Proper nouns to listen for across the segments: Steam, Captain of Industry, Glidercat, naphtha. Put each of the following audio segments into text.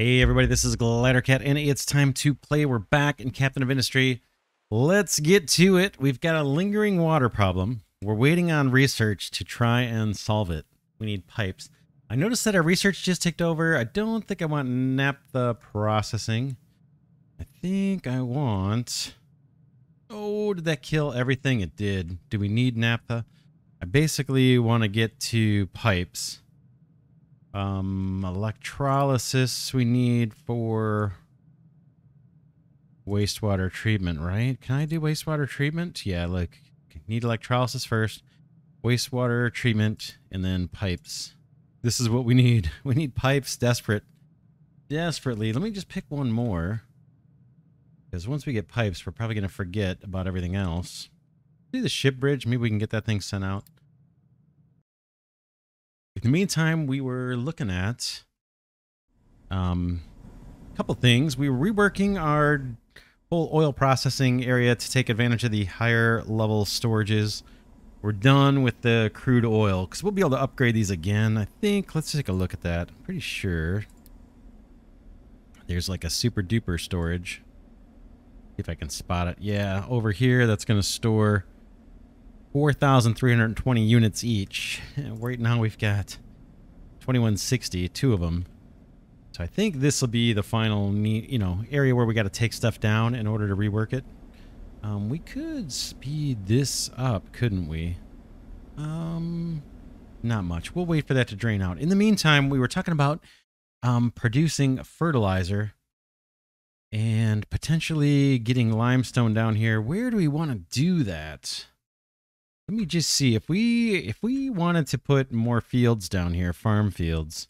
Hey everybody, this is Glidercat, and it's time to play. We're back in Captain of Industry. Let's get to it. We've got a lingering water problem. We're waiting on research to try and solve it. We need pipes. I noticed that our research just ticked over. I don't think I want naphtha processing. I think I want... Oh, did that kill everything? It did. Do we need naphtha? I basically want to get to pipes. Electrolysis we need for wastewater treatment, right? Can I do wastewater treatment? Yeah, like need electrolysis first, wastewater treatment, and then pipes. This is what we need. We need pipes desperately. Let me just pick one more, because once we get pipes, we're probably going to forget about everything else. Do the ship bridge. Maybe we can get that thing sent out. In the meantime, we were looking at a couple things. We were reworking our whole oil processing area to take advantage of the higher level storages. We're done with the crude oil because we'll be able to upgrade these again, I think. Let's take a look at that. I'm pretty sure there's like a super duper storage. See if I can spot it. Yeah, over here, that's going to store 4,320 units each. Right now we've got 2160, two of them. So I think this will be the final area where we got to take stuff down in order to rework it. We could speed this up, couldn't we? Not much. We'll wait for that to drain out. In the meantime, we were talking about producing fertilizer and potentially getting limestone down here. Where do we want to do that? Let me just see if we wanted to put more fields down here, farm fields.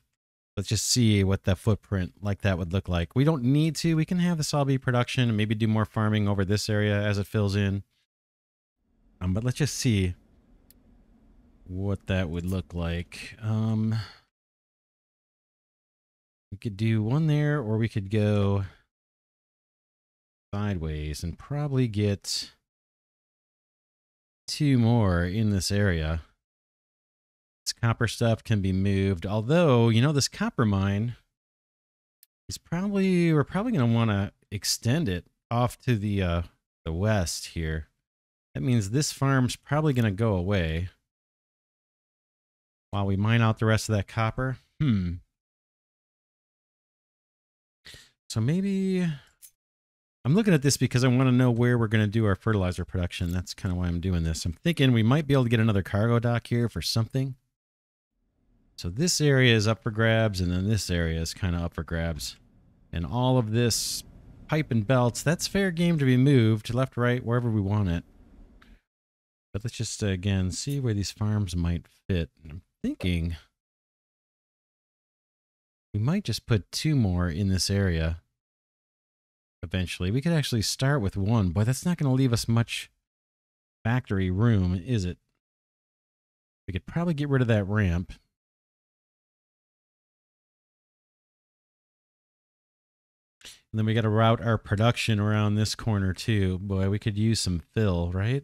Let's just see what that footprint like that would look like. We don't need to. We can have this all be production and maybe do more farming over this area as it fills in. But let's just see what that would look like. We could do one there, or we could go sideways and probably get two more in this area. This copper stuff can be moved, although, you know, this copper mine is probably, we're probably going to want to extend it off to the west here. That means this farm's probably going to go away while we mine out the rest of that copper. So maybe I'm looking at this because I want to know where we're going to do our fertilizer production. That's kind of why I'm doing this. I'm thinking we might be able to get another cargo dock here for something. So this area is up for grabs, and then this area is kind of up for grabs. And all of this pipe and belts, that's fair game to be moved left, right, wherever we want it. But let's just, again, see where these farms might fit. And I'm thinking we might just put two more in this area. Eventually, we could actually start with one, but that's not going to leave us much factory room, is it? We could probably get rid of that ramp. And then we got to route our production around this corner too. Boy, we could use some fill, right?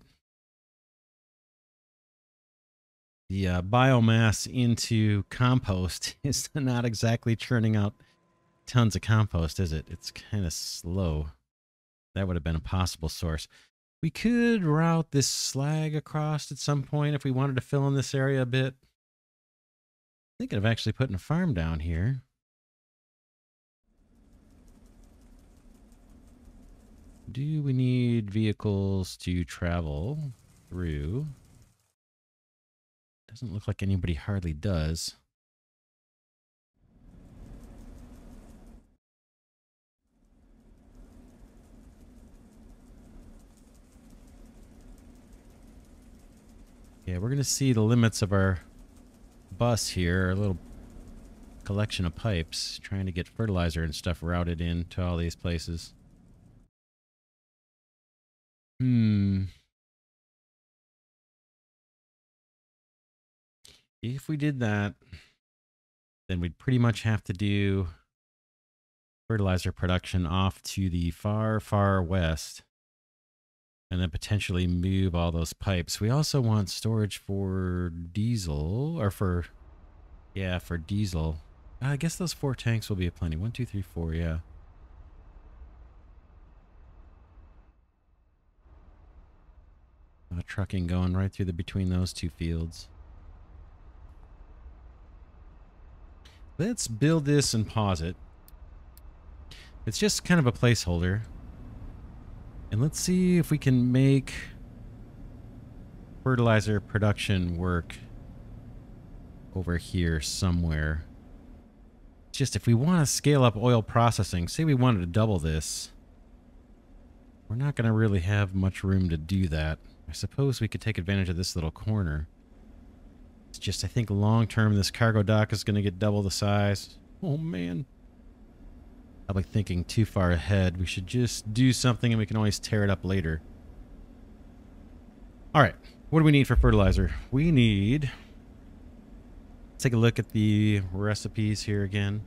The biomass into compost is not exactly churning out tons of compost, is it? It's kind of slow. That would have been a possible source. We could route this slag across at some point if we wanted to fill in this area a bit. I'm thinking of actually putting a farm down here. Do we need vehicles to travel through? Doesn't look like anybody hardly does. Yeah, we're going to see the limits of our bus here, our little collection of pipes, trying to get fertilizer and stuff routed in to all these places. If we did that, then we'd pretty much have to do fertilizer production off to the far, far west. And then potentially move all those pipes. We also want storage for diesel, or for diesel. I guess those 4 tanks will be a plenty. 1, 2, 3, 4, yeah. Trucking going right through the between those 2 fields. Let's build this and pause it. It's just kind of a placeholder. And let's see if we can make fertilizer production work over here somewhere. Just if we want to scale up oil processing, say we wanted to double this, we're not going to really have much room to do that. I suppose we could take advantage of this little corner. It's just, I think long term, this cargo dock is going to get double the size. Oh man. Probably thinking too far ahead. We should just do something and we can always tear it up later. All right. What do we need for fertilizer? We need... Let's take a look at the recipes here again.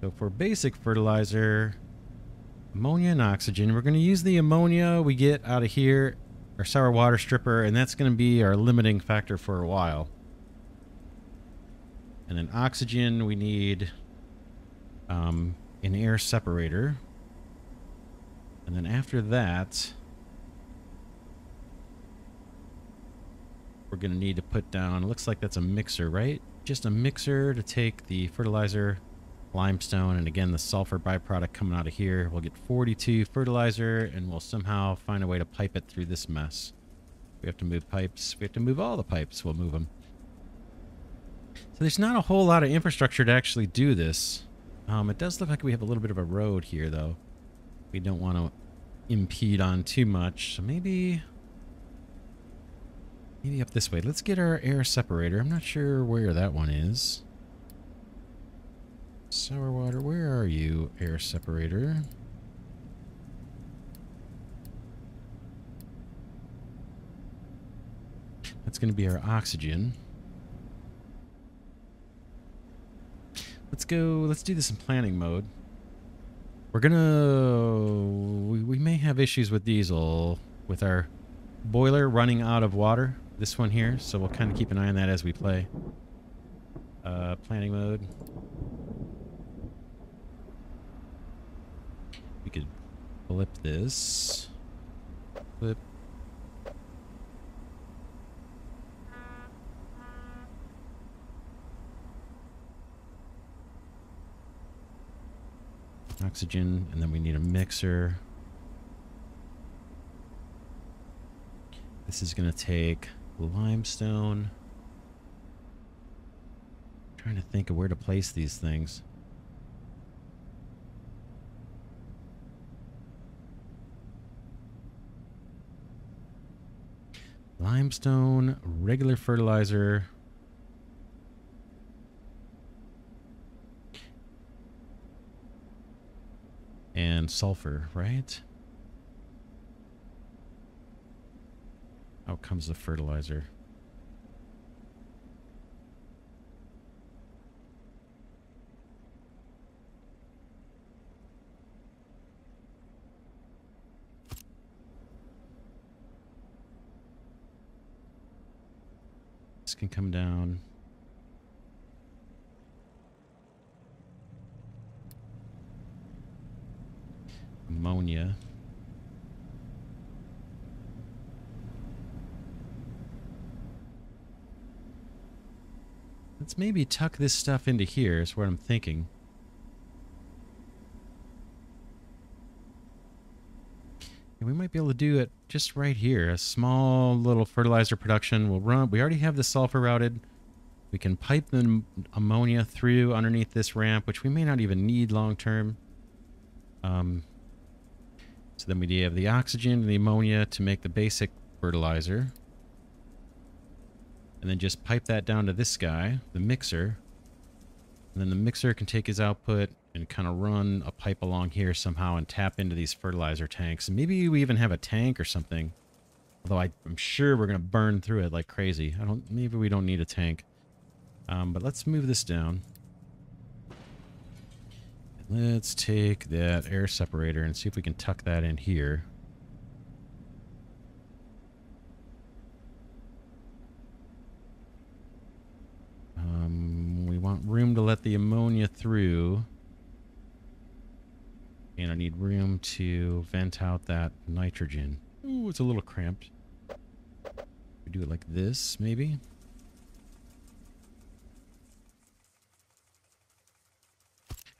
So for basic fertilizer, ammonia and oxygen, we're going to use the ammonia we get out of here, our sour water stripper, and that's going to be our limiting factor for a while. And then oxygen, we need an air separator. And then after that, we're going to need to put down, it looks like that's a mixer, right? Just a mixer to take the fertilizer, limestone, and again the sulfur byproduct coming out of here. We'll get 42 fertilizer and we'll somehow find a way to pipe it through this mess. We have to move pipes. We have to move all the pipes. We'll move them. So there's not a whole lot of infrastructure to actually do this. It does look like we have a little bit of a road here though. We don't want to impede on too much. So maybe up this way. Let's get our air separator. I'm not sure where that one is. Sour water, where are you, air separator? That's going to be our oxygen. Let's go, let's do this in planning mode. We're going to, we may have issues with diesel with our boiler running out of water. This one here, so we'll kind of keep an eye on that as we play. Planning mode. We could flip this. Flip. Oxygen, and then we need a mixer. This is going to take limestone. I'm trying to think of where to place these things. Limestone, regular fertilizer. And sulfur, right? Out comes the fertilizer. This can come down. Ammonia. Let's maybe tuck this stuff into here, is what I'm thinking. And we might be able to do it just right here. A small little fertilizer production will run. We already have the sulfur routed. We can pipe the ammonia through underneath this ramp, which we may not even need long term. So then we have the oxygen and the ammonia to make the basic fertilizer. And then just pipe that down to this guy, the mixer. And then the mixer can take his output and kind of run a pipe along here somehow and tap into these fertilizer tanks. And maybe we even have a tank or something. Although I'm sure we're going to burn through it like crazy. Maybe we don't need a tank. But let's move this down. And let's take that air separator and see if we can tuck that in here. We want room to let the ammonia through. And I need room to vent out that nitrogen. Ooh, it's a little cramped. We do it like this, maybe.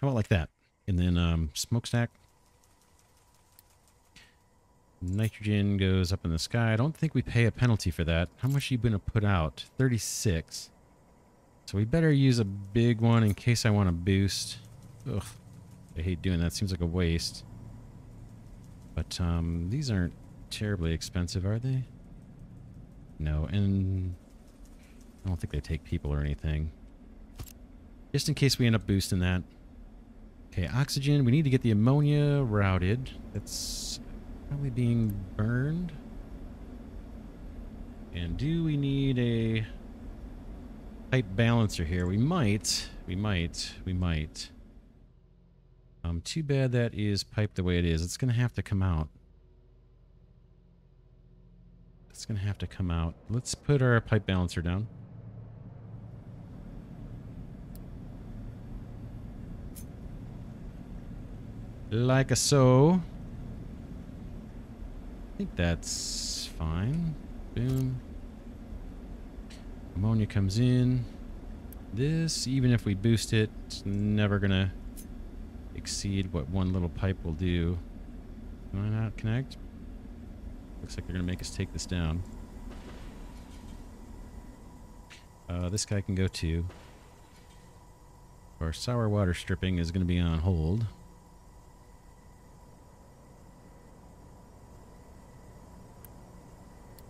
How about like that? And then smokestack. Nitrogen goes up in the sky. I don't think we pay a penalty for that. How much are you going to put out? 36. So we better use a big one in case I want to boost. Ugh. I hate doing that. Seems like a waste. But these aren't terribly expensive, are they? No, and I don't think they take people or anything. Just in case we end up boosting that. Okay, oxygen. We need to get the ammonia routed. That's probably being burned. And do we need a pipe balancer here? We might. Too bad that is piped the way it is. It's going to have to come out. It's going to have to come out. Let's put our pipe balancer down. Like a so. I think that's fine. Boom. Ammonia comes in. This, even if we boost it, it's never going to exceed what one little pipe will do. Can I not connect? Looks like they're gonna make us take this down. This guy can go too. Our sour water stripping is gonna be on hold.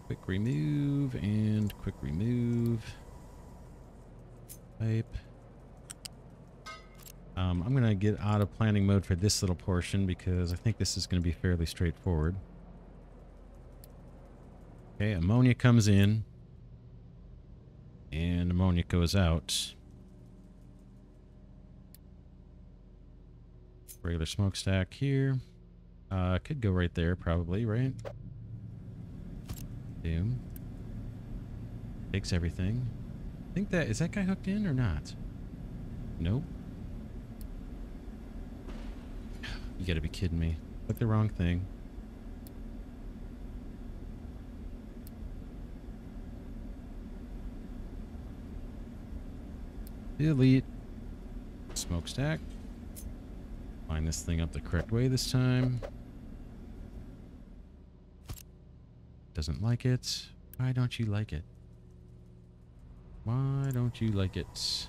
Quick remove and quick remove. Pipe. I'm going to get out of planning mode for this little portion because I think this is going to be fairly straightforward. Okay, ammonia comes in. And ammonia goes out. Regular smokestack here. Could go right there probably, right? Boom. Takes everything. I think that... Is that guy hooked in or not? Nope. You gotta be kidding me. Click the wrong thing. Delete. Smokestack. Line this thing up the correct way this time. Doesn't like it. Why don't you like it? Why don't you like it?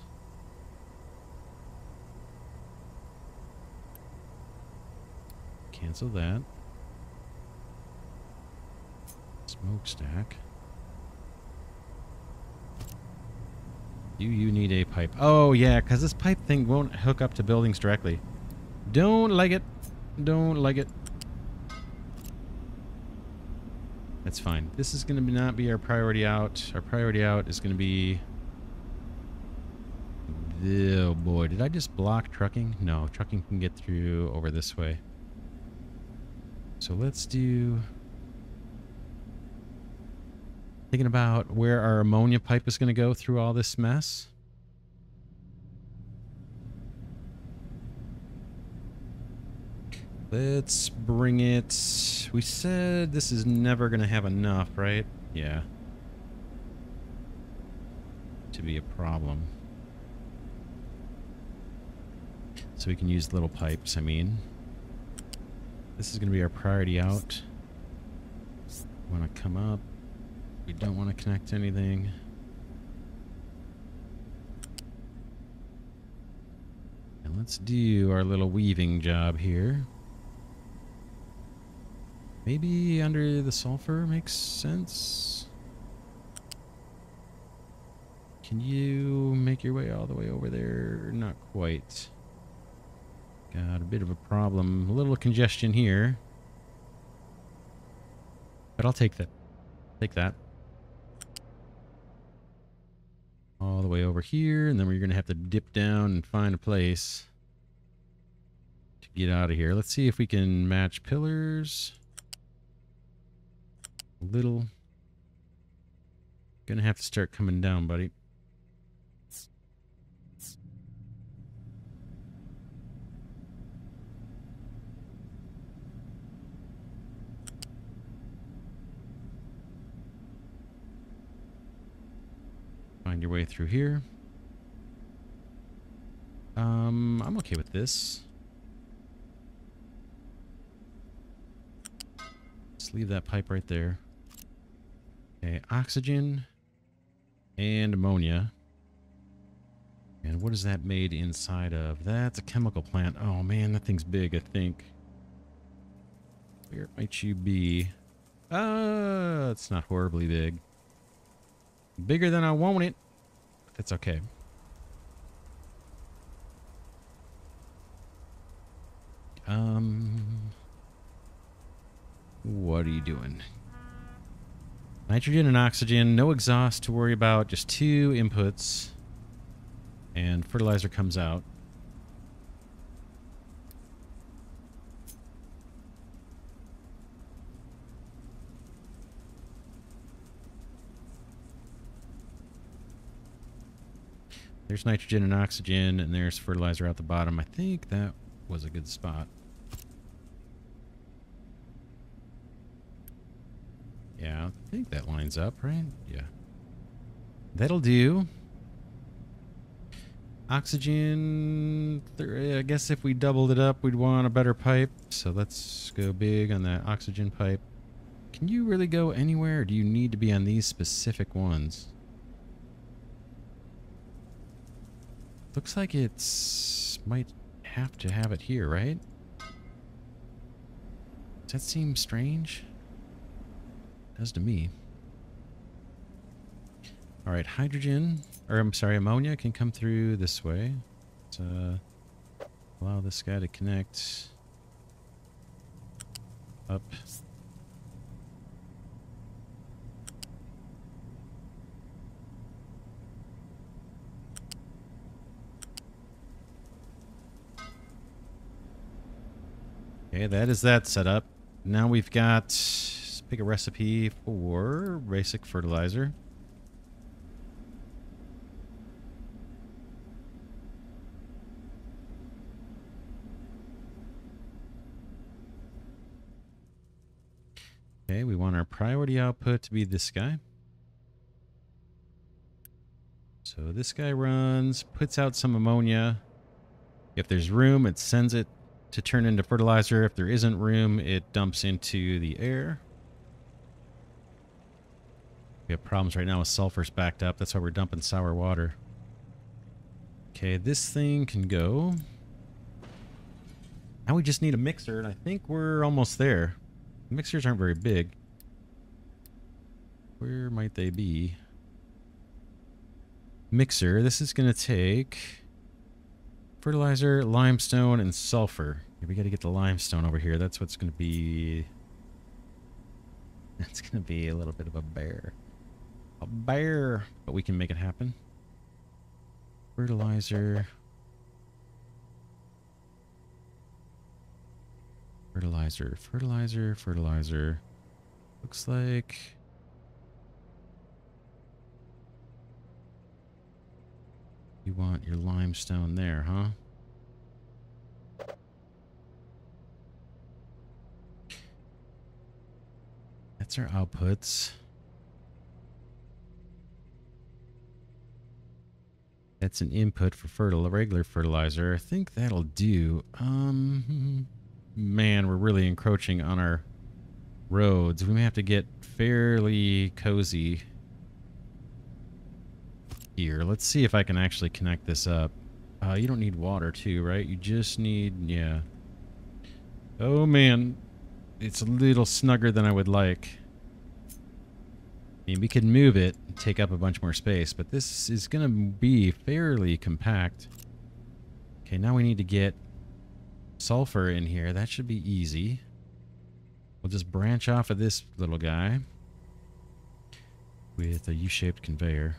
Cancel that. Smokestack. Do you need a pipe? Oh, yeah, because this pipe thing won't hook up to buildings directly. Don't like it. Don't like it. That's fine. This is going to not be our priority out. Our priority out is going to be... Oh, boy. Did I just block trucking? No, trucking can get through over this way. So let's do... Thinking about where our ammonia pipe is going to go through all this mess. Let's bring it... We said this is never going to have enough, right? Yeah. To be a problem. So we can use little pipes, I mean. This is going to be our priority out. We want to come up. We don't want to connect to anything. And let's do our little weaving job here. Maybe under the sulfur makes sense. Can you make your way all the way over there? Not quite. Got a bit of a problem. A little congestion here. But I'll take that. Take that. All the way over here. And then we're going to have to dip down and find a place to get out of here. Let's see if we can match pillars. A little. Going to have to start coming down, buddy. your way through here. I'm okay with this. Just leave that pipe right there. Okay, oxygen and ammonia. And what is that made inside of? That's a chemical plant. Oh man, that thing's big, I think. Where might you be? It's not horribly big. Bigger than I want it. That's okay. What are you doing? Nitrogen and oxygen, no exhaust to worry about, just two inputs. And fertilizer comes out. There's nitrogen and oxygen, and there's fertilizer out the bottom. I think that was a good spot. Yeah, I think that lines up, right? Yeah. That'll do. Oxygen, I guess if we doubled it up, we'd want a better pipe. So let's go big on that oxygen pipe. Can you really go anywhere, or do you need to be on these specific ones? Looks like it's... might have to have it here, right? Does that seem strange? It does to me. Alright, hydrogen... or, I'm sorry, ammonia can come through this way. Let's allow this guy to connect up. Okay, that is that set up. Now we've got, let's pick a recipe for basic fertilizer. Okay, we want our priority output to be this guy. So this guy runs, puts out some ammonia. If there's room, it sends it to turn into fertilizer. If there isn't room, it dumps into the air. We have problems right now with sulfur's backed up. That's why we're dumping sour water. Okay, this thing can go. Now we just need a mixer, and I think we're almost there. Mixers aren't very big. Where might they be? Mixer. This is going to take fertilizer, limestone, and sulfur. We got to get the limestone over here. That's what's going to be... that's going to be a little bit of a bear. A bear! But we can make it happen. Fertilizer. Fertilizer, fertilizer, fertilizer. Looks like... you want your limestone there, huh? That's our outputs. That's an input for regular fertilizer. I think that'll do. Man, we're really encroaching on our roads. We may have to get fairly cozy here. Let's see if I can actually connect this up. You don't need water too, right? You just need, yeah. Oh man, it's a little snugger than I would like. I mean, we could move it and take up a bunch more space, but this is gonna be fairly compact. Okay, now we need to get sulfur in here. That should be easy. We'll just branch off of this little guy with a U-shaped conveyor.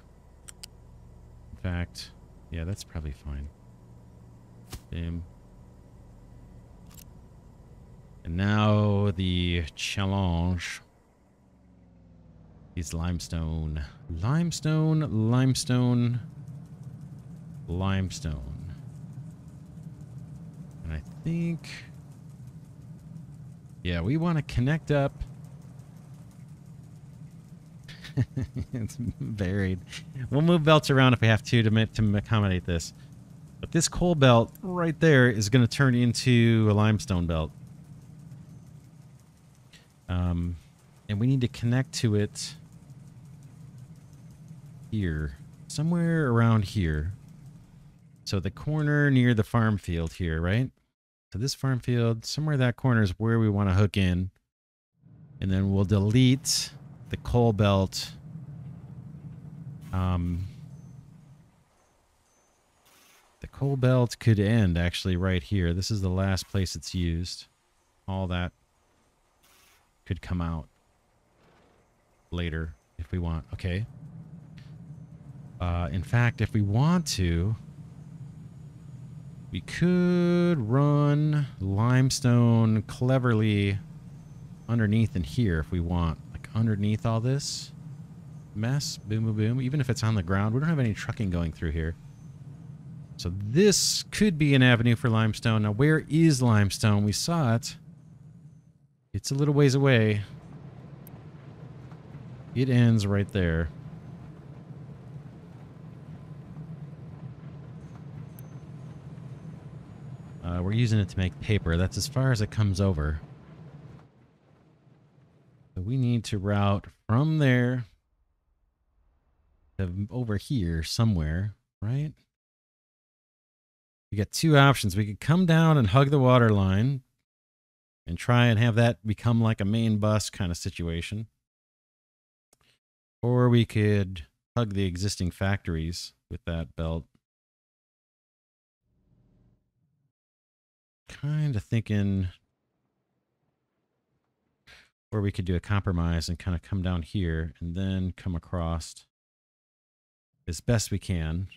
In fact, yeah, that's probably fine. Boom. And now the challenge is limestone. Limestone, limestone, limestone. And I think, yeah, we want to connect up. It's buried. We'll move belts around if we have to accommodate this. But this coal belt right there is going to turn into a limestone belt. And we need to connect to it here, somewhere around here. So the corner near the farm field here, right? So this farm field, somewhere in that corner is where we want to hook in. And then we'll delete the coal belt. The coal belt could end actually right here. This is the last place it's used. All that could come out later if we want. Okay. In fact, if we want to, we could run limestone cleverly underneath in here if we want, like underneath all this mess. Boom, boom, boom. Even if it's on the ground, we don't have any trucking going through here. So this could be an avenue for limestone. Now, where is limestone? We saw it. It's a little ways away. It ends right there. We're using it to make paper. That's as far as it comes over. So we need to route from there to over here somewhere, right? We got two options. We could come down and hug the water line and try and have that become like a main bus kind of situation. Or we could hug the existing factories with that belt. Kind of thinking, or we could do a compromise and kind of come down here and then come across as best we can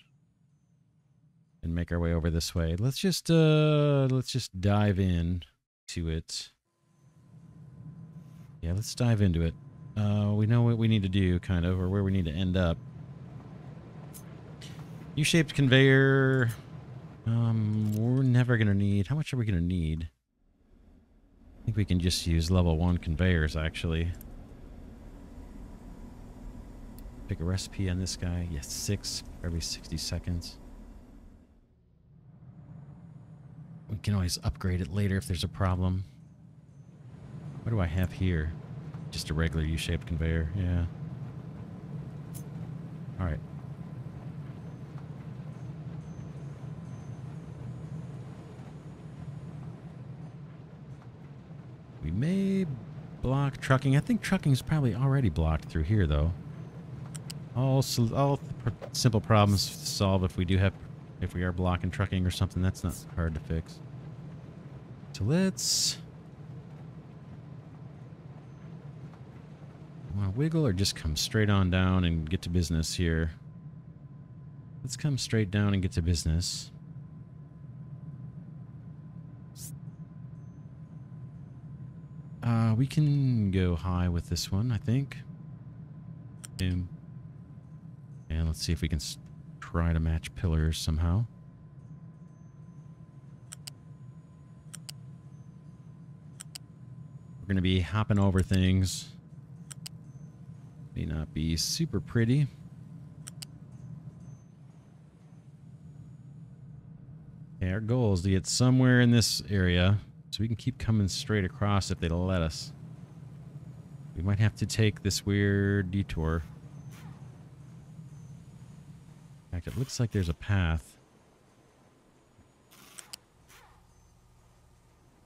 and make our way over this way. Let's just dive in to it. Yeah, let's dive into it. We know what we need to do, kind of, or where we need to end up. U-shaped conveyor. We're never going to need... How much are we going to need? I think we can just use level 1 conveyors, actually. Pick a recipe on this guy. Yes, 6 every 60 seconds. We can always upgrade it later if there's a problem. What do I have here? Just a regular U-shaped conveyor, yeah. Alright. We may block trucking. I think trucking's probably already blocked through here, though. All simple problems to solve if we are blocking trucking or something. That's not hard to fix. So let's... Want to wiggle or just come straight on down and get to business here? Let's come straight down and get to business. We can go high with this one, I think. Boom. And let's see if we can try to match pillars somehow. We're going to be hopping over things. May not be super pretty. Okay, our goal is to get somewhere in this area. So we can keep coming straight across if they let us. We might have to take this weird detour. In fact, it looks like there's a path.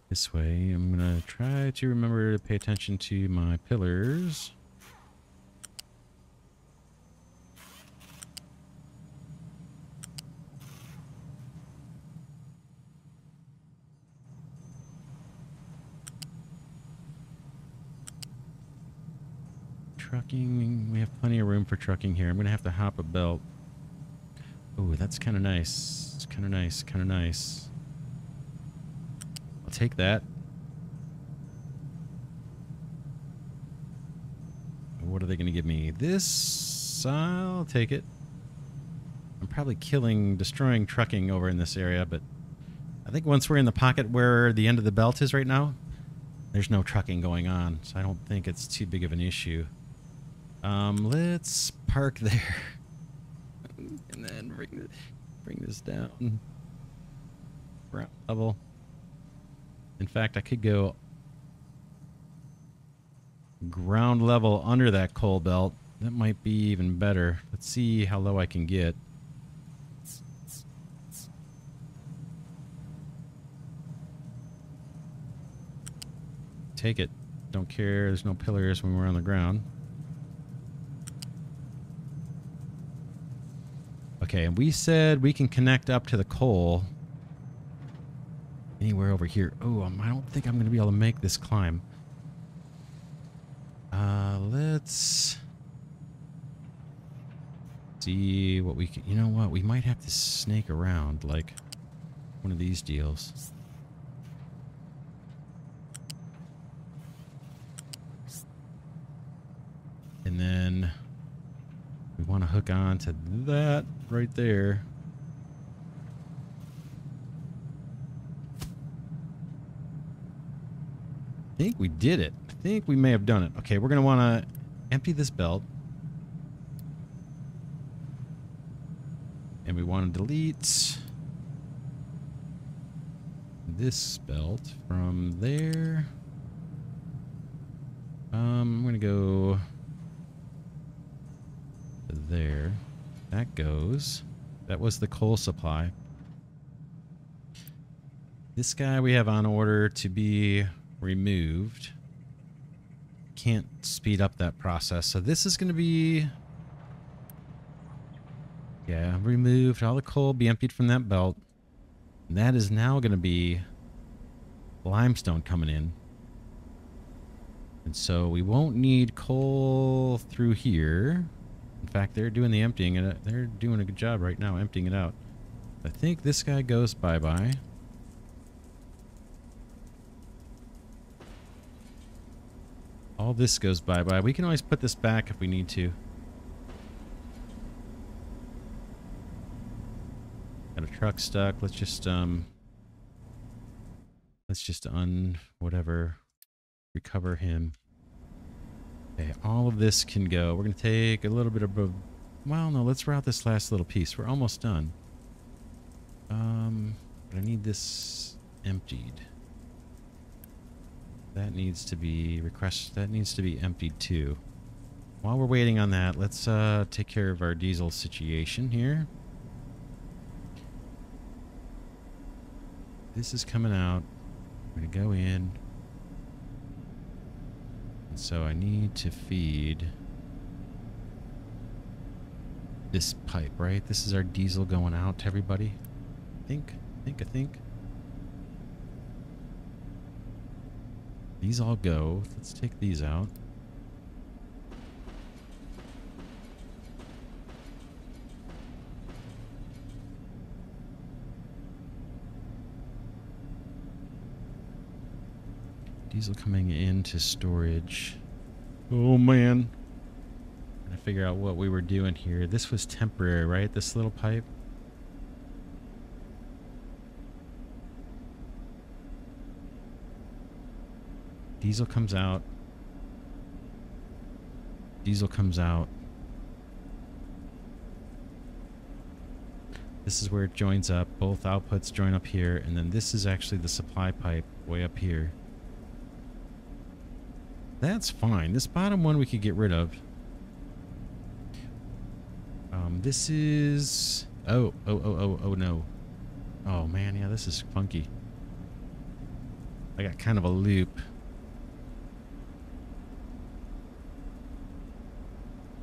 This way, I'm going to try to remember to pay attention to my pillars. Trucking, we have plenty of room for trucking here. I'm going to have to hop a belt. Oh, that's kind of nice. It's kind of nice, kind of nice. I'll take that. What are they going to give me? This, I'll take it. I'm probably destroying trucking over in this area, but I think once we're in the pocket where the end of the belt is right now, there's no trucking going on, so I don't think it's too big of an issue. Let's park there and then bring this down. Ground level. In fact, I could go ground level under that coal belt. That might be even better. Let's see how low I can get. Take it. Don't care. There's no pillars when we're on the ground. Okay, and we said we can connect up to the coal anywhere over here. Oh, I don't think I'm going to be able to make this climb. Let's see what we can... You know what? We might have to snake around like one of these deals. And then we want to hook on to that right there. I think we did it. I think we may have done it. Okay, we're going to want to empty this belt. And we want to delete this belt from there. I'm going to go... there. That goes. That was the coal supply. This guy we have on order to be removed. Can't speed up that process. So this is going to be... yeah, removed. All the coal be emptied from that belt. And that is now going to be limestone coming in. And so we won't need coal through here. In fact, they're doing the emptying and they're doing a good job right now emptying it out. I think this guy goes bye-bye. All this goes bye-bye. We can always put this back if we need to. Got a truck stuck. Let's just recover him. Okay, all of this can go. We're going to take a little bit of... well, no, let's route this last little piece. We're almost done. But I need this emptied. That needs to be requested. That needs to be emptied too. While we're waiting on that, let's take care of our diesel situation here. This is coming out. We're going to go in. So I need to feed this pipe, right? This is our diesel going out to everybody. I think. These all go. Let's take these out. Diesel coming into storage. Oh man. I'm gonna figure out what we were doing here. This was temporary, right? This little pipe. Diesel comes out. Diesel comes out. This is where it joins up. Both outputs join up here. And then this is actually the supply pipe way up here. That's fine. This bottom one we could get rid of. This is... Oh, no. Oh, man, yeah, this is funky. I got kind of a loop.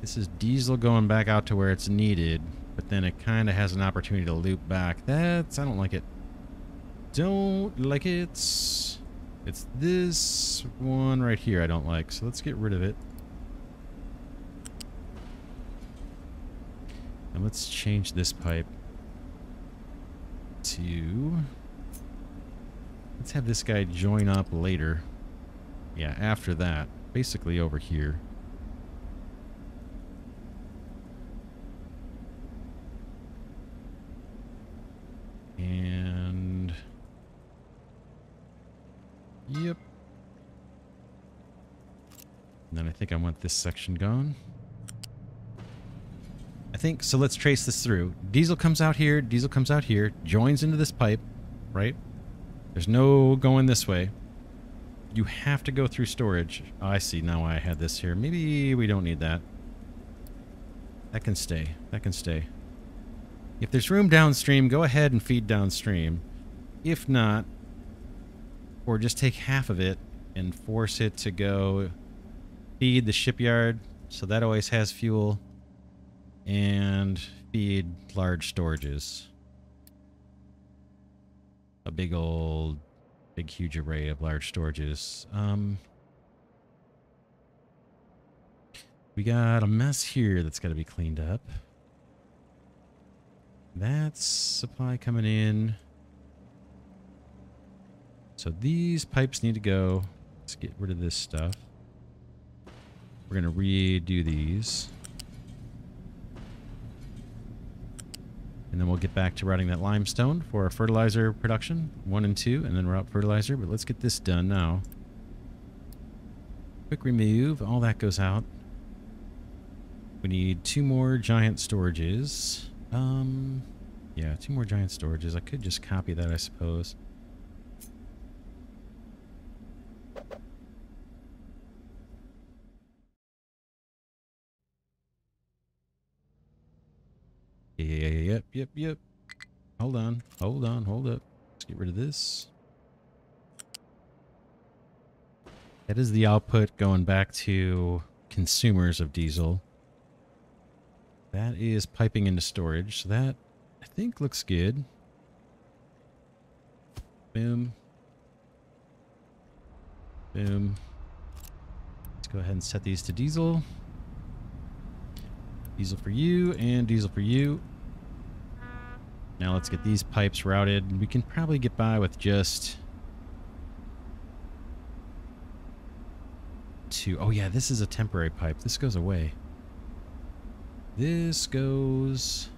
This is diesel going back out to where it's needed, but then it kind of has an opportunity to loop back. That's... I don't like it. Don't like it. It's this one right here I don't like, so let's get rid of it. And let's change this pipe to... let's have this guy join up later. Yeah, after that. Basically over here. And... yep. And then I think I want this section gone. think. So let's trace this through. Diesel comes out here, joins into this pipe, right? There's no going this way. You have to go through storage. Oh, I see now why I had this here. Maybe we don't need that. That can stay. That can stay. If there's room downstream, go ahead and feed downstream. If not, or just take half of it and force it to go feed the shipyard. So that always has fuel. And feed large storages. A big old... big huge array of large storages. We got a mess here that's got to be cleaned up. That's supply coming in. So these pipes need to go. Let's get rid of this stuff. We're going to redo these. And then we'll get back to routing that limestone for our fertilizer production, 1 and 2, and then route fertilizer. But let's get this done now. Quick remove, all that goes out. We need 2 more giant storages. Yeah, 2 more giant storages. I could just copy that, I suppose. Yep. Hold on, hold up. Let's get rid of this. That is the output going back to consumers of diesel. That is piping into storage. So that, I think, looks good. Boom. Boom. Let's go ahead and set these to diesel. Diesel for you and diesel for you. Now let's get these pipes routed. We can probably get by with just 2. Oh yeah, this is a temporary pipe. This goes away. This goes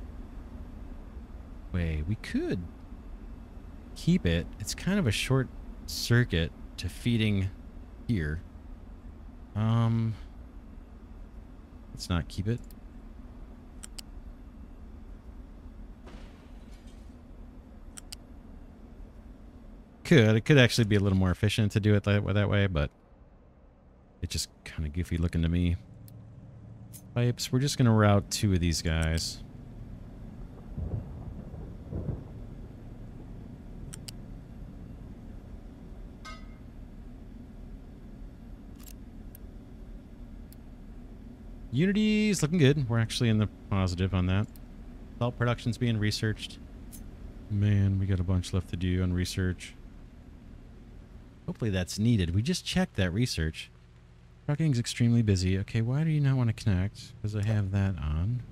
away. We could keep it. It's kind of a short circuit to feeding here. Let's not keep it. Could. It could actually be a little more efficient to do it that way, but it's just kind of goofy looking to me. Pipes. We're just going to route 2 of these guys. Unity's looking good. We're actually in the positive on that. Salt production's being researched. Man, we got a bunch left to do on research. Hopefully that's needed. We just checked that research. Trucking's extremely busy. Okay, why do you not want to connect? Because I have that on.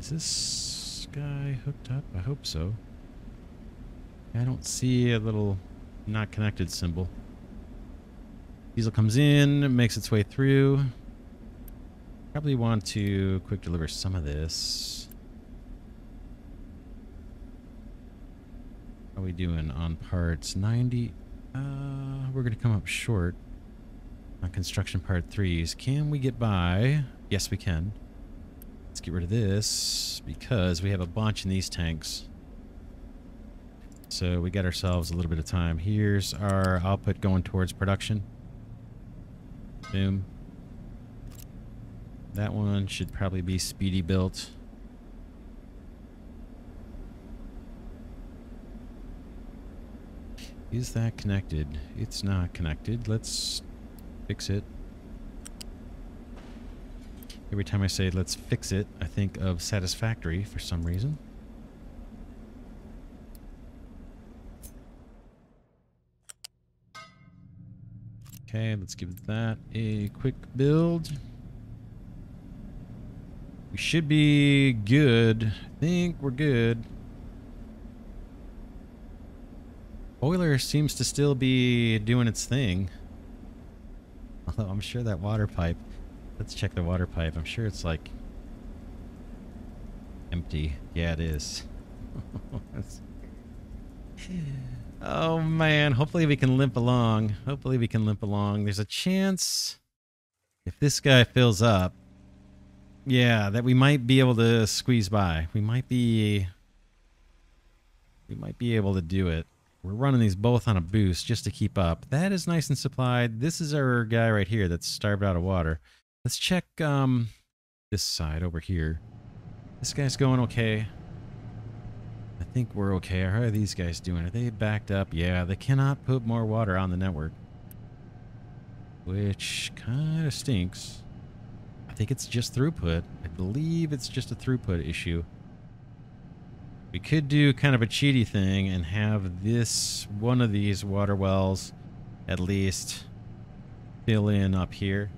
Is this guy hooked up? I hope so. I don't see a little not connected symbol. Diesel comes in, makes its way through. Probably want to quick deliver some of this. How are we doing on parts? 90. We're going to come up short on construction part 3s. Can we get by? Yes, we can. Let's get rid of this because we have a bunch in these tanks. So we got ourselves a little bit of time. Here's our output going towards production. Boom. That one should probably be speedy built. Is that connected? It's not connected. Let's fix it. Every time I say let's fix it, I think of Satisfactory for some reason. Okay, let's give that a quick build. We should be good. I think we're good. Boiler seems to still be doing its thing. Although I'm sure that water pipe... Let's check the water pipe. I'm sure it's like... empty. Yeah, it is. Oh man, hopefully we can limp along. Hopefully we can limp along. There's a chance... If this guy fills up, yeah, that we might be able to squeeze by. We might be able to do it. We're running these both on a boost just to keep up. That is nice and supplied. This is our guy right here that's starved out of water. Let's check this side over here. This guy's going okay. I think we're okay. How are these guys doing? Are they backed up? Yeah, they cannot put more water on the network, which kind of stinks. I think it's just throughput. I believe it's just a throughput issue. We could do kind of a cheaty thing and have this one of these water wells at least fill in up here.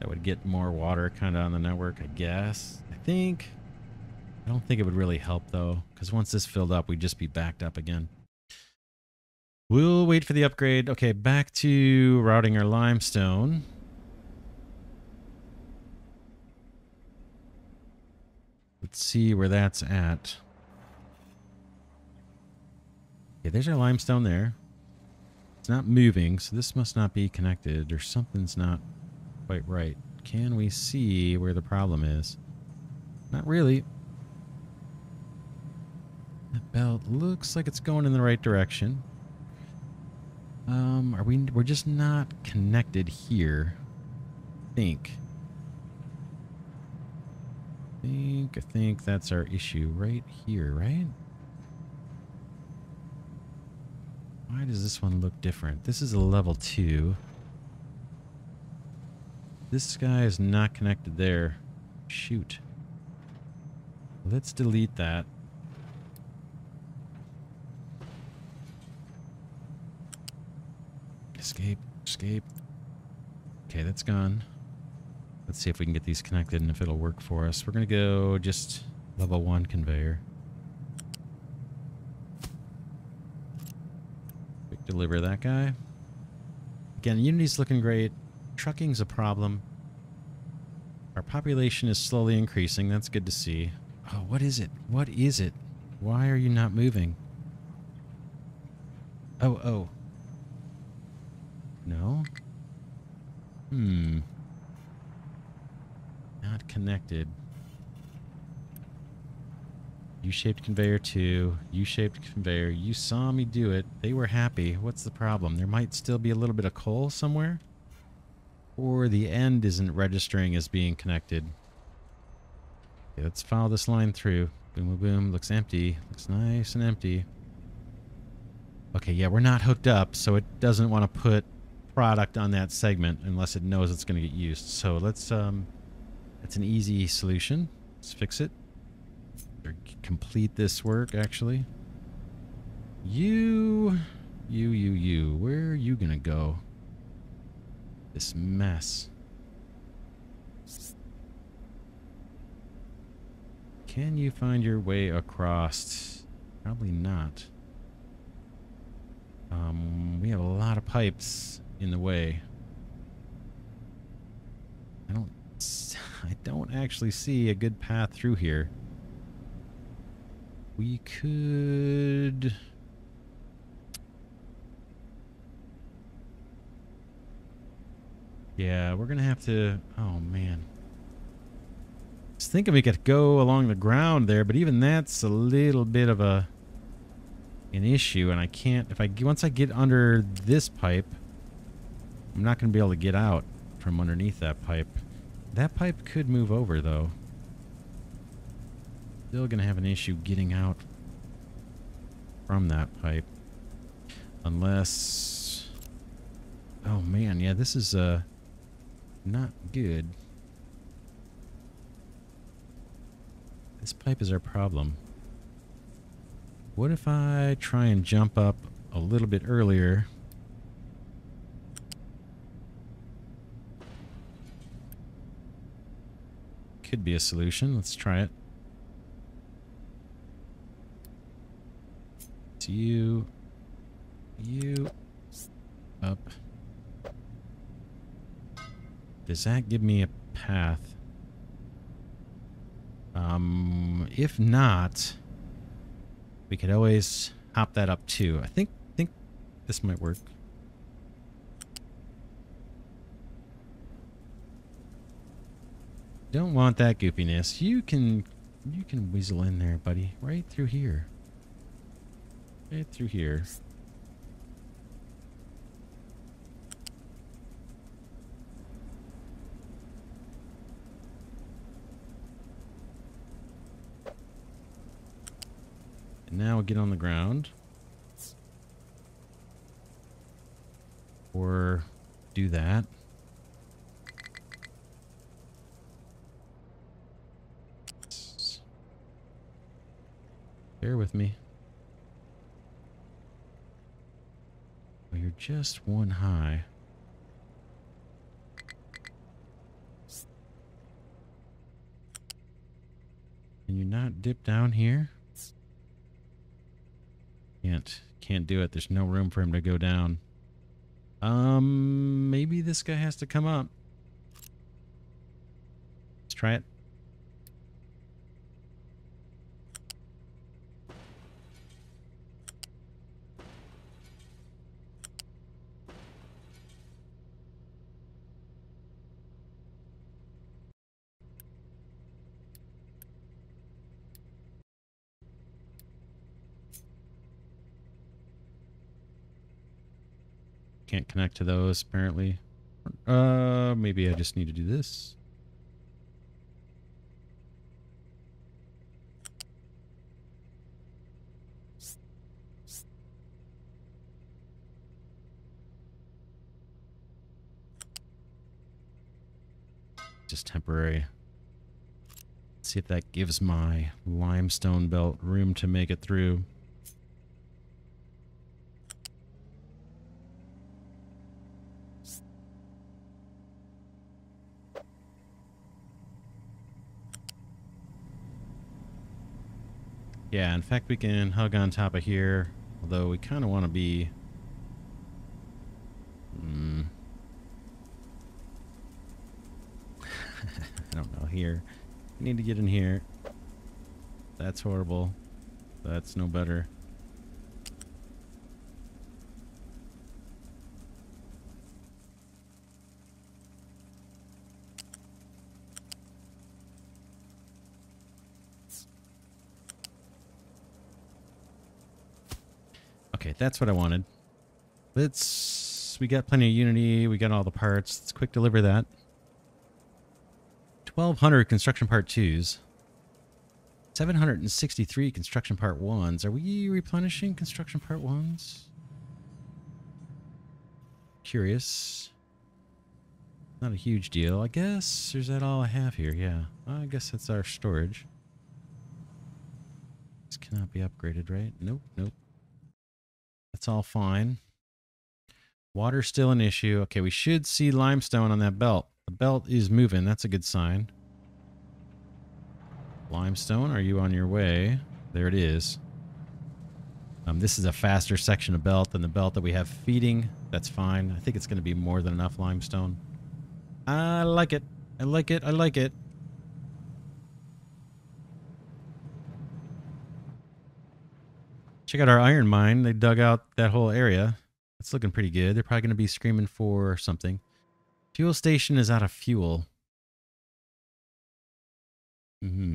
That would get more water kind of on the network, I guess. I don't think it would really help though, because once this filled up, we'd just be backed up again. We'll wait for the upgrade. Okay, back to routing our limestone. Let's see where that's at. Okay, there's our limestone there. It's not moving, so this must not be connected, or something's not quite right. Can we see where the problem is? Not really. That belt looks like it's going in the right direction. We're just not connected here. I think that's our issue right here, right? Why does this one look different? This is a level 2. This guy is not connected there. Shoot. Let's delete that. Escape, escape. Okay, that's gone. Let's see if we can get these connected and if it'll work for us. We're going to go just level 1 conveyor. Quick deliver that guy. Again, Unity's looking great. Trucking's a problem. Our population is slowly increasing. That's good to see. Oh, what is it? What is it? Why are you not moving? Oh, oh. No? Hmm. Not connected. U-shaped conveyor 2. U-shaped conveyor. You saw me do it. They were happy. What's the problem? There might still be a little bit of coal somewhere? Or the end isn't registering as being connected. Okay, let's follow this line through. Boom, boom, boom. Looks empty. Looks nice and empty. Okay, yeah, we're not hooked up, so it doesn't want to put product on that segment unless it knows it's going to get used. So let's that's an easy solution. Let's fix it or complete this work. Actually, you, where are you gonna go? This mess. Can you find your way across? Probably not. We have a lot of pipes in the way. I don't actually see a good path through here. We could... Yeah, we're gonna have to... Oh, man. I was thinking we could go along the ground there, but even that's a little bit of an issue, and I can't... Once I get under this pipe, I'm not gonna be able to get out from underneath that pipe. That pipe could move over, though. Still gonna have an issue getting out from that pipe. Unless... Oh, man, yeah, this is, not good. This pipe is our problem. What if I try and jump up a little bit earlier? Could be a solution. Let's try it. It's you up. Does that give me a path? If not, we could always hop that up too. I think this might work. Don't want that goofiness. You can weasel in there, buddy. Right through here. Right through here. And now we'll get on the ground. Or do that. Bear with me. Well, you're just one high. Can you not dip down here? Can't do it. There's no room for him to go down. Maybe this guy has to come up. Let's try it. Can't connect to those apparently. Maybe I just need to do this. Just temporary. Let's see if that gives my limestone belt room to make it through. Yeah, in fact, we can hug on top of here, although we kind of want to be... I don't know, here. We need to get in here. That's horrible. That's no better. That's what I wanted. We got plenty of unity. We got all the parts. Let's quick deliver that. 1,200 construction part 2s. 763 construction part 1s. Are we replenishing construction part 1s? Curious. Not a huge deal, I guess. Or is that all I have here? Yeah. I guess that's our storage. This cannot be upgraded, right? Nope, nope. That's all fine. Water's still an issue. Okay, we should see limestone on that belt. The belt is moving. That's a good sign. Limestone, are you on your way? There it is. This is a faster section of belt than the belt that we have feeding. That's fine. I think it's going to be more than enough limestone. I like it. I like it. I like it. Check out our iron mine. They dug out that whole area. It's looking pretty good. They're probably going to be screaming for something. Fuel station is out of fuel. Which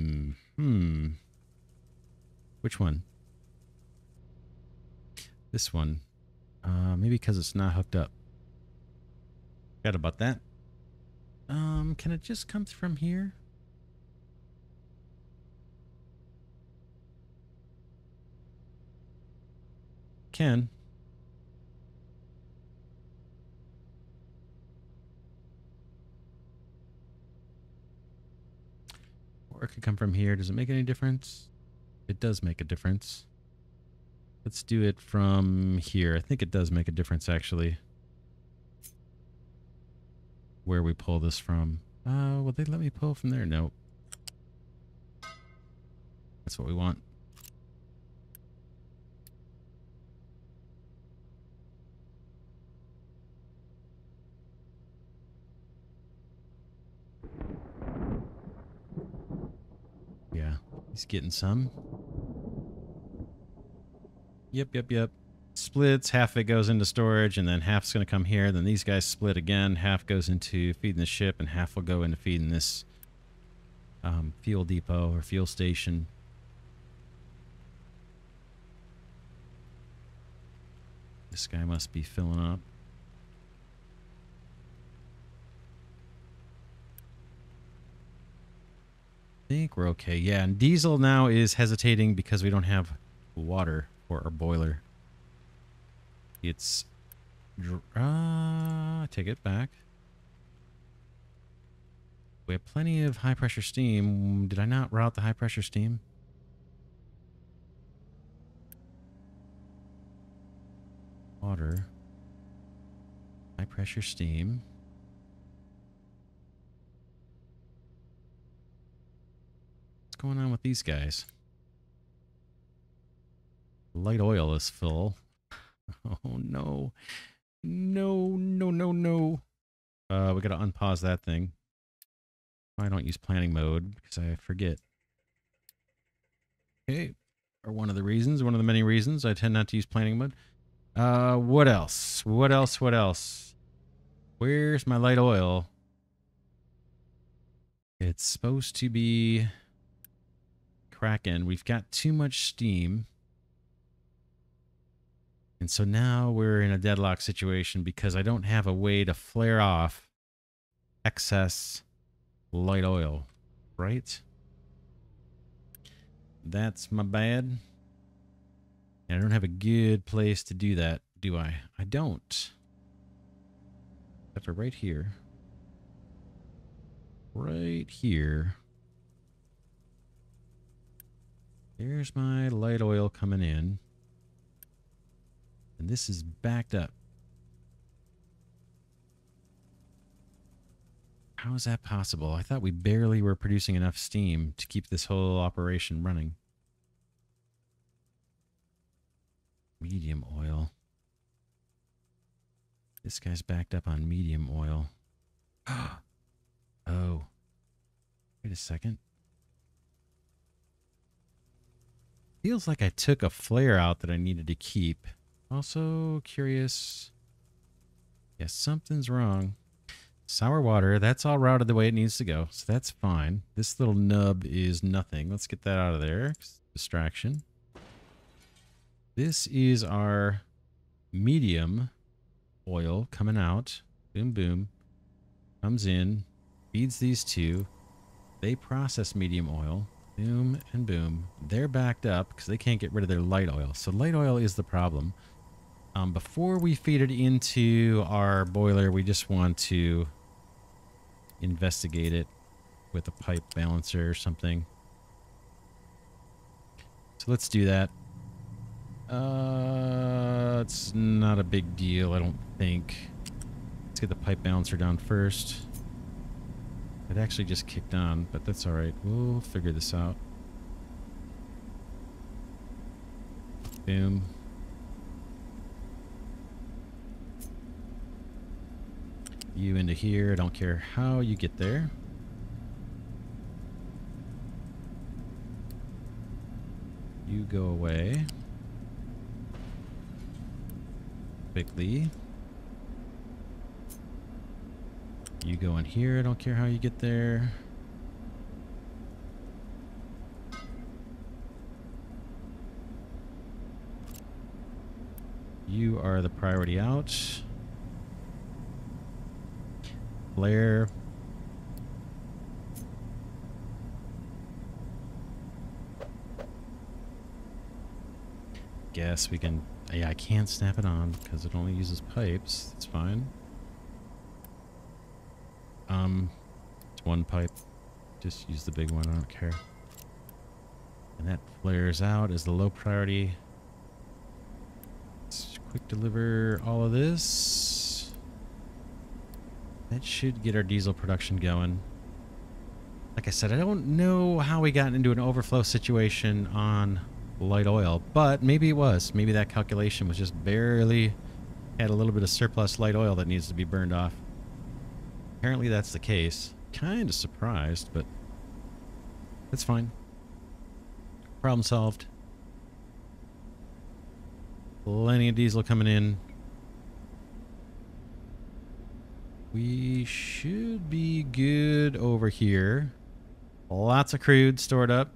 one? This one. Maybe because it's not hooked up. Forgot about that. Can it just come from here? Can. Or it could come from here. Does it make any difference? It does make a difference. Let's do it from here. I think it does make a difference, actually. Where we pull this from. Will they let me pull from there? Nope. That's what we want. He's getting some. Yep. Splits, half of it goes into storage, and then half's going to come here. Then these guys split again. Half goes into feeding the ship, and half will go into feeding this fuel depot or fuel station. This guy must be filling up. I think we're okay. Yeah, and diesel now is hesitating because we don't have water for our boiler. It's... take it back. We have plenty of high-pressure steam. Did I not route the high-pressure steam? Water. High-pressure steam. What's going on with these guys? Light oil is full. Oh, no. No, no, no, no. We got to unpause that thing. I don't use planning mode because I forget. Okay. Or one of the reasons, one of the many reasons I tend not to use planning mode. What else? What else? What else? Where's my light oil? It's supposed to be Kraken. We've got too much steam. And so now we're in a deadlock situation because I don't have a way to flare off excess light oil, right? That's my bad. And I don't have a good place to do that, do I? I don't. Except for right here. Right here. There's my light oil coming in. And this is backed up. How is that possible? I thought we barely were producing enough steam to keep this whole operation running. Medium oil. This guy's backed up on medium oil. Oh. Wait a second. Feels like I took a flare out that I needed to keep. Also curious. Yes, something's wrong. Sour water, that's all routed the way it needs to go, so that's fine. This little nub is nothing. Let's get that out of there. Distraction. This is our medium oil coming out. Boom, boom. Comes in, feeds these two. They process medium oil. Boom and boom. They're backed up because they can't get rid of their light oil. So light oil is the problem. Before we feed it into our boiler, we just want to investigate it with a pipe balancer or something. So let's do that. It's not a big deal, I don't think. Let's get the pipe balancer down first. It actually just kicked on, but that's all right. We'll figure this out. Boom. You into here. I don't care how you get there. You go away. Quickly. You go in here. I don't care how you get there. You are the priority out. Flare. Guess we can... Yeah, I can't snap it on because it only uses pipes. It's fine. It's one pipe. Just use the big one. I don't care. And that flares out as the low priority. Let's quick deliver all of this. That should get our diesel production going. Like I said, I don't know how we got into an overflow situation on light oil, but maybe it was. Maybe that calculation was just barely had a little bit of surplus light oil that needs to be burned off. Apparently that's the case. Kind of surprised, but that's fine. Problem solved. Plenty of diesel coming in. We should be good over here. Lots of crude stored up.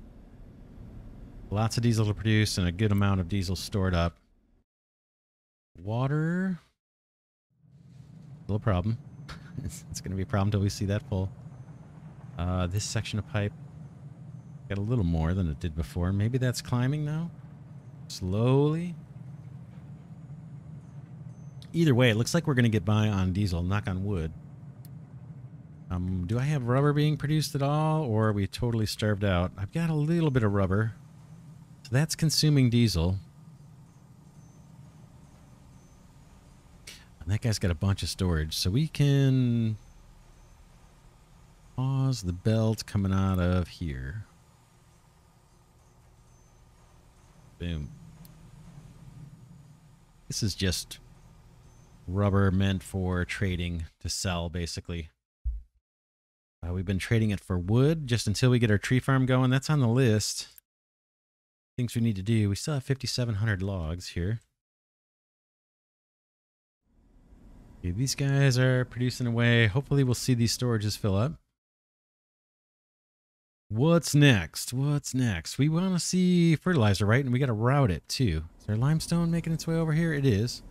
Lots of diesel to produce and a good amount of diesel stored up. Water. Little problem. It's going to be a problem until we see that full. This section of pipe got a little more than it did before. Maybe that's climbing now? Slowly. Either way, it looks like we're going to get by on diesel, knock on wood. Do I have rubber being produced at all, or are we totally starved out? I've got a little bit of rubber. So that's consuming diesel. And that guy's got a bunch of storage, so we can pause the belt coming out of here. Boom. This is just rubber meant for trading to sell, basically. We've been trading it for wood just until we get our tree farm going. That's on the list. Things we need to do. We still have 5,700 logs here. Okay, these guys are producing away. Hopefully we'll see these storages fill up. What's next? What's next? We want to see fertilizer, right? And we got to route it too. Is there limestone making its way over here? It is.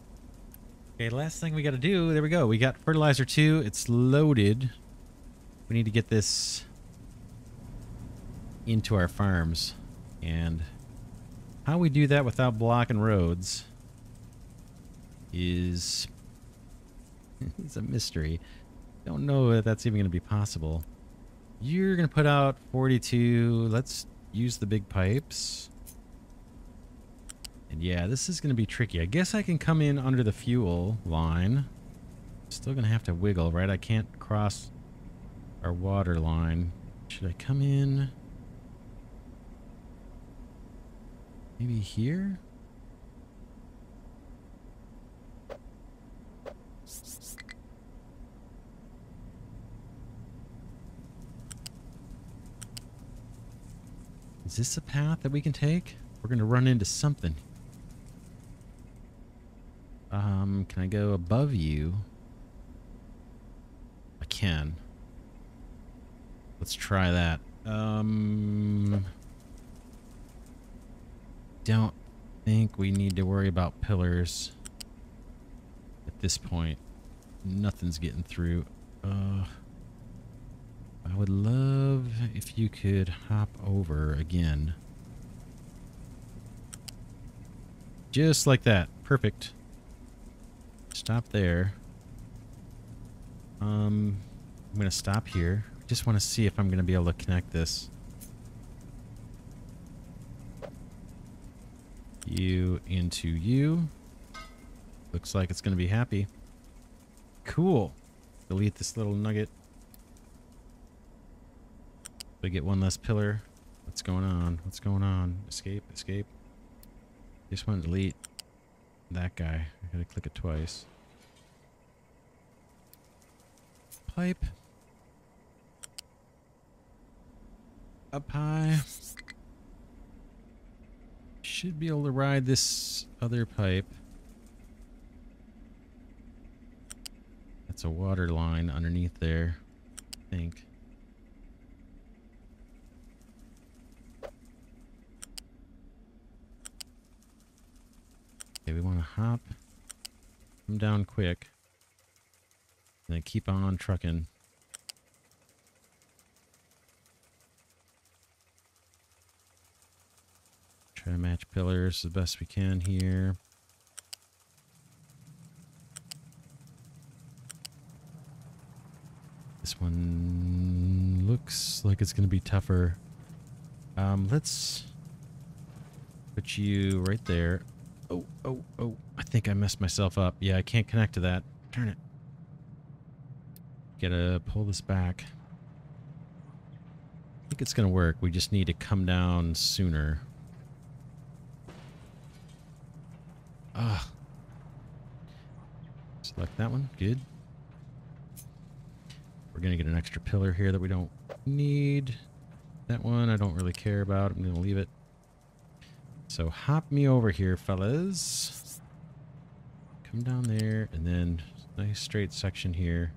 Okay, last thing we got to do. There we go. We got fertilizer too. It's loaded. We need to get this into our farms. And how we do that without blocking roads is it's a mystery. Don't know if that's even going to be possible. You're going to put out 42. Let's use the big pipes. And yeah, this is going to be tricky. I guess I can come in under the fuel line. Still going to have to wiggle, right? I can't cross our water line. Should I come in? Maybe here? Is this a path that we can take? We're going to run into something. Can I go above you? I can. Let's try that. Don't think we need to worry about pillars at this point. Nothing's getting through. I would love if you could hop over again. Just like that. Perfect. Stop there. I'm going to stop here. I just want to see if I'm going to be able to connect this. You into you. Looks like it's going to be happy. Cool. Delete this little nugget. We get one less pillar. What's going on? What's going on? Escape, escape. Just want to delete that guy. I gotta click it twice. Pipe. Up high. Should be able to ride this other pipe. That's a water line underneath there, I think. Okay, we want to hop. Come down quick. And then keep on trucking. Try to match pillars the best we can here. This one looks like it's going to be tougher. Let's put you right there. Oh, oh, oh. I think I messed myself up. Yeah, I can't connect to that. Turn it. Gotta pull this back. I think it's going to work. We just need to come down sooner. Ah, select that one. Good. We're going to get an extra pillar here that we don't need. That one I don't really care about. I'm going to leave it. So hop me over here, fellas. Come down there and then nice straight section here.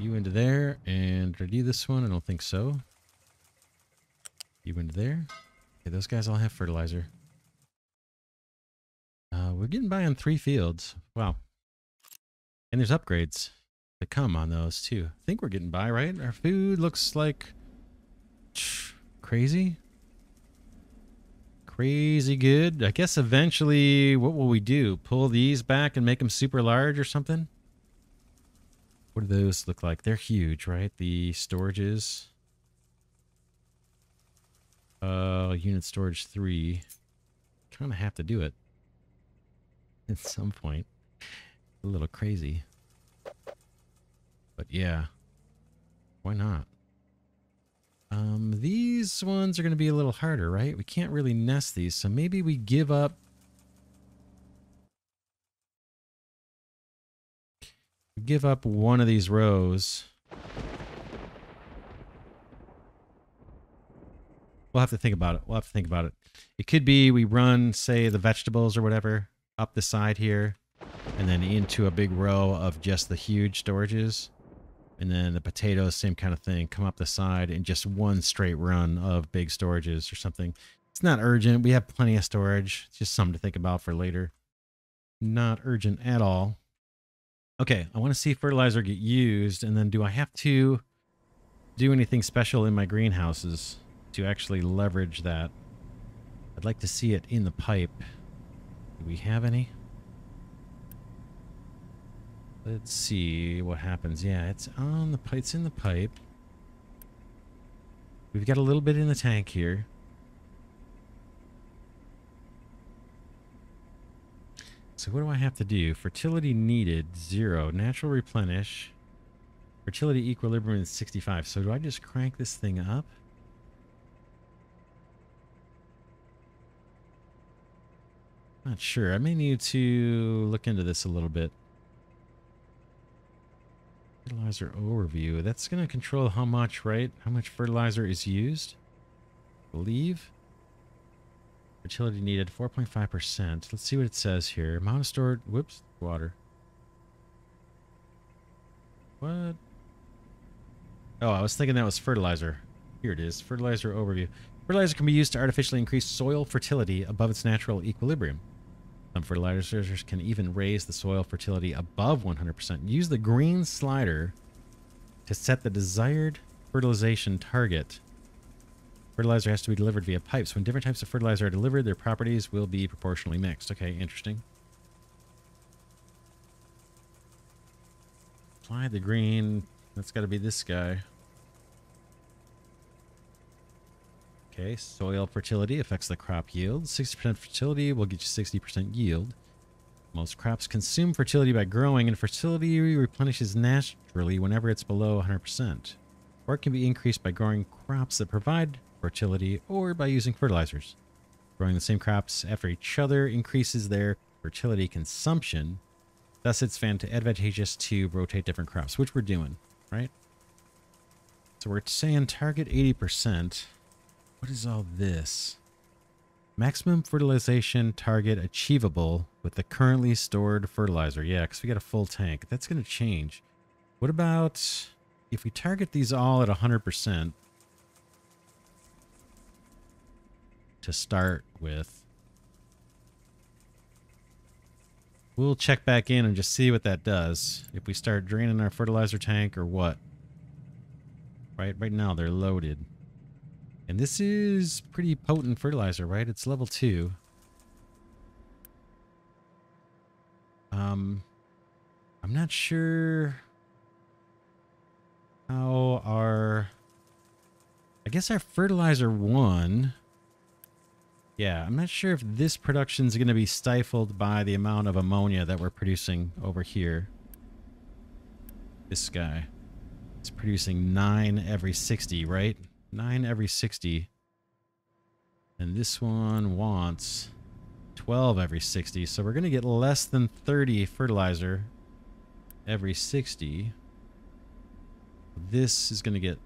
You into there, and did I do this one? I don't think so. You into there. Okay, those guys all have fertilizer. We're getting by on 3 fields. Wow. And there's upgrades to come on those too. I think we're getting by, right? Our food looks like crazy. Crazy good. I guess eventually, what will we do? Pull these back and make them super large or something? What do those look like? They're huge, right? The storages. Unit storage 3. Kind of have to do it at some point. A little crazy. But yeah. Why not? These ones are going to be a little harder, right? We can't really nest these, so maybe we give up. Give up one of these rows. We'll have to think about it. We'll have to think about it. It could be we run, say, the vegetables or whatever up the side here, and then into a big row of just the huge storages. And then the potatoes, same kind of thing. Come up the side and just one straight run of big storages or something. It's not urgent. We have plenty of storage. It's just something to think about for later. Not urgent at all. Okay, I want to see fertilizer get used. And then do I have to do anything special in my greenhouses to actually leverage that? I'd like to see it in the pipe. Do we have any? Let's see what happens. Yeah, it's on the pipe. It's in the pipe. We've got a little bit in the tank here. So what do I have to do? Fertility needed, 0. Natural replenish. Fertility equilibrium is 65. So do I just crank this thing up? Not sure. I may need to look into this a little bit. Fertilizer overview. That's going to control how much, right? How much fertilizer is used, I believe. Fertility needed, 4.5%. Let's see what it says here. Amount of stored, whoops, water. What? Oh, I was thinking that was fertilizer. Here it is, fertilizer overview. Fertilizer can be used to artificially increase soil fertility above its natural equilibrium. Some fertilizers can even raise the soil fertility above 100%. Use the green slider to set the desired fertilization target. Fertilizer has to be delivered via pipes. When different types of fertilizer are delivered, their properties will be proportionally mixed. Okay, interesting. Apply the green. That's got to be this guy. Okay, soil fertility affects the crop yield. 60% fertility will get you 60% yield. Most crops consume fertility by growing, and fertility replenishes naturally whenever it's below 100%. Or it can be increased by growing crops that provide fertility or by using fertilizers. Growing the same crops after each other increases their fertility consumption. Thus, it's advantageous to rotate different crops, which we're doing, right? So we're saying target 80%. What is all this? Maximum fertilization target achievable with the currently stored fertilizer. Yeah, because we got a full tank. That's going to change. What about if we target these all at 100% to start with? We'll check back in and just see what that does. If we start draining our fertilizer tank or what. Right now they're loaded. And this is pretty potent fertilizer, right? It's level 2. I'm not sure how our... I guess our fertilizer 1... Yeah, I'm not sure if this production's going to be stifled by the amount of ammonia that we're producing over here. This guy is producing 9 every 60, right? 9 every 60. And this one wants 12 every 60. So we're going to get less than 30 fertilizer every 60. This is going to get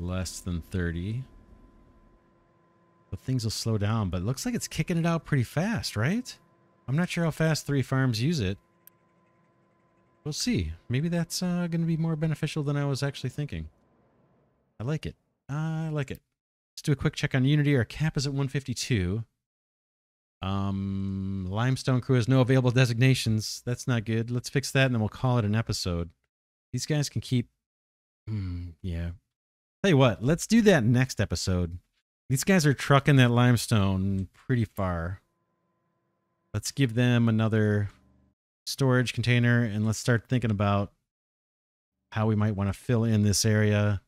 less than 30. But things will slow down. But it looks like it's kicking it out pretty fast, right? I'm not sure how fast 3 farms use it. We'll see. Maybe that's going to be more beneficial than I was actually thinking. I like it. I like it. Let's do a quick check on Unity. Our cap is at 152. Limestone crew has no available designations. That's not good. Let's fix that and then we'll call it an episode. These guys can keep... yeah. Tell you what, let's do that next episode. These guys are trucking that limestone pretty far. Let's give them another storage container and let's start thinking about how we might want to fill in this area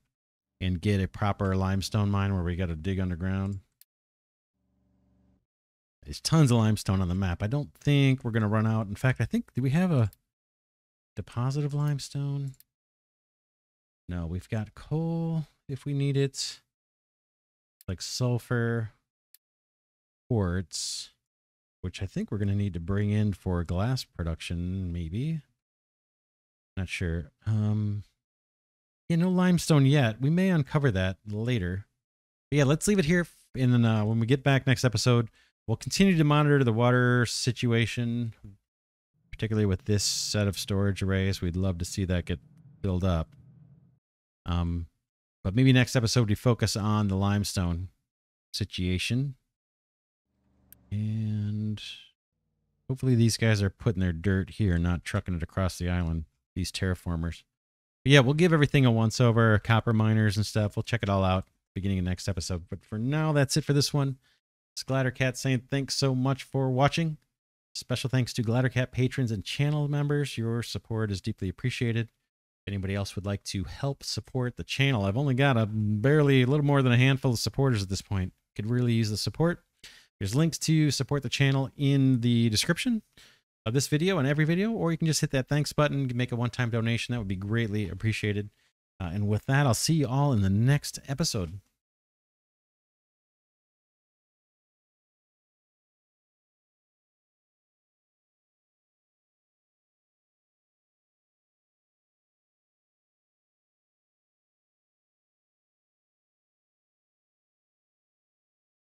and get a proper limestone mine where we got to dig underground. There's tons of limestone on the map. I don't think we're going to run out. In fact, I think, do we have a deposit of limestone? No, we've got coal if we need it, like sulfur, quartz, which I think we're going to need to bring in for glass production, maybe. Not sure. Yeah, no limestone yet. We may uncover that later. But yeah, let's leave it here. And then when we get back next episode, we'll continue to monitor the water situation, particularly with this set of storage arrays. We'd love to see that get filled up. But maybe next episode we focus on the limestone situation. And hopefully these guys are putting their dirt here, not trucking it across the island, these terraformers. But yeah, we'll give everything a once-over, copper miners and stuff. We'll check it all out beginning of next episode. But for now, that's it for this one. It's Glidercat saying thanks so much for watching. Special thanks to Glidercat patrons and channel members. Your support is deeply appreciated. If anybody else would like to help support the channel, I've only got a little more than a handful of supporters at this point. Could really use the support. There's links to support the channel in the description of this video and every video, or you can just hit that thanks button, make a one-time donation. That would be greatly appreciated. And with that, I'll see you all in the next episode.